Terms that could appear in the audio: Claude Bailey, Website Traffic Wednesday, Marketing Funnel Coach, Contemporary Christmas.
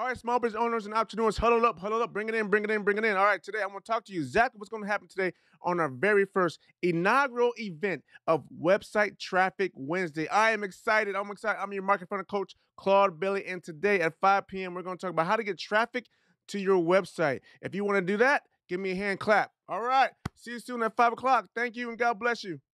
All right, small business owners and entrepreneurs, huddle up, bring it in, bring it in, bring it in. All right, today I'm going to talk to you exactly what's going to happen today on our very first inaugural event of Website Traffic Wednesday. I am excited. I'm excited. I'm your Marketing Funnel Coach, Claude Bailey, and today at 5 p.m. we're going to talk about how to get traffic to your website. If you want to do that, give me a hand clap. All right, see you soon at 5 o'clock. Thank you and God bless you.